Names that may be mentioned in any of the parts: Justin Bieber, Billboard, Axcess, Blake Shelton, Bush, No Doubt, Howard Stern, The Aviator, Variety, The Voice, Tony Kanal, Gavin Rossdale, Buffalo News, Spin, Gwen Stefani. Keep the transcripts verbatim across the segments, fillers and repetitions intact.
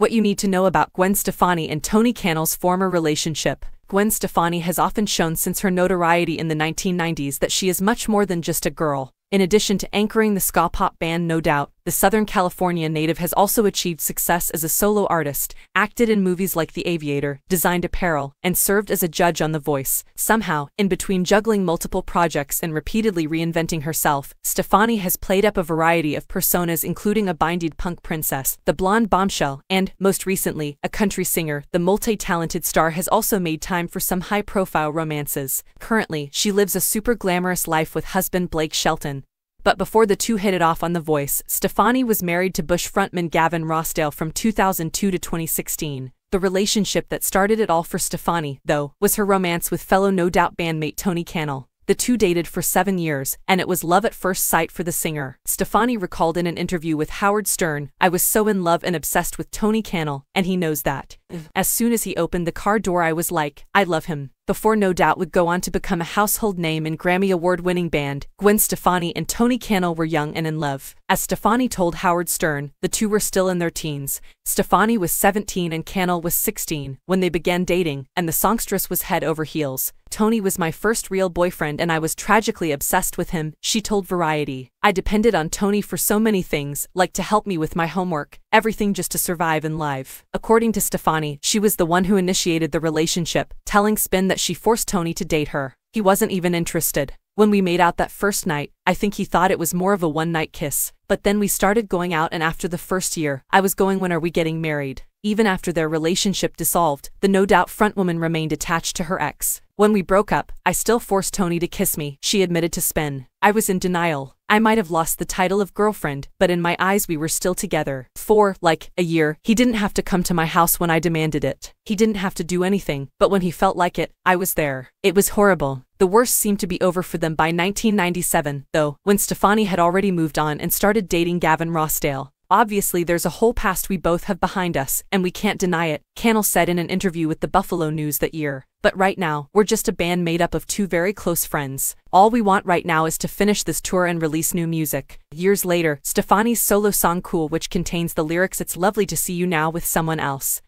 What you need to know about Gwen Stefani and Tony Kanal's former relationship. Gwen Stefani has often shown since her notoriety in the nineteen nineties that she is much more than just a girl. In addition to anchoring the ska pop band No Doubt, the Southern California native has also achieved success as a solo artist, acted in movies like The Aviator, designed apparel, and served as a judge on The Voice. Somehow, in between juggling multiple projects and repeatedly reinventing herself, Stefani has played up a variety of personas including a bindied punk princess, the blonde bombshell, and, most recently, a country singer. The multi-talented star has also made time for some high-profile romances. Currently, she lives a super glamorous life with husband Blake Shelton. But before the two hit it off on The Voice, Stefani was married to Bush frontman Gavin Rossdale from two thousand two to twenty sixteen. The relationship that started it all for Stefani, though, was her romance with fellow No Doubt bandmate Tony Kanal. The two dated for seven years, and it was love at first sight for the singer. Stefani recalled in an interview with Howard Stern, "I was so in love and obsessed with Tony Kanal, and he knows that. As soon as he opened the car door I was like, I love him." Before No Doubt would go on to become a household name and Grammy award-winning band, Gwen Stefani and Tony Kanal were young and in love. As Stefani told Howard Stern, the two were still in their teens. Stefani was seventeen and Kanal was sixteen when they began dating, and the songstress was head over heels. "Tony was my first real boyfriend and I was tragically obsessed with him," she told Variety. "I depended on Tony for so many things, like to help me with my homework, everything just to survive in life." According to Stefani, she was the one who initiated the relationship, telling Spin that she forced Tony to date her. "He wasn't even interested. When we made out that first night, I think he thought it was more of a one-night kiss, but then we started going out and after the first year, I was going, when are we getting married?" Even after their relationship dissolved, the No Doubt frontwoman remained attached to her ex. "When we broke up, I still forced Tony to kiss me," she admitted to Spin. "I was in denial. I might have lost the title of girlfriend, but in my eyes we were still together. For, like, a year, he didn't have to come to my house when I demanded it. He didn't have to do anything, but when he felt like it, I was there. It was horrible." The worst seemed to be over for them by nineteen ninety-seven, though, when Stefani had already moved on and started dating Gavin Rossdale. "Obviously there's a whole past we both have behind us, and we can't deny it," Kanal said in an interview with the Buffalo News that year. "But right now, we're just a band made up of two very close friends. All we want right now is to finish this tour and release new music." Years later, Stefani's solo song Cool, which contains the lyrics "It's lovely to see you now with someone else,"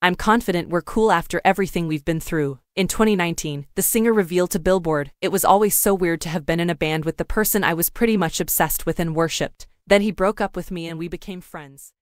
"I'm confident we're cool after everything we've been through." In twenty nineteen, the singer revealed to Billboard, "It was always so weird to have been in a band with the person I was pretty much obsessed with and worshipped. Then he broke up with me and we became friends."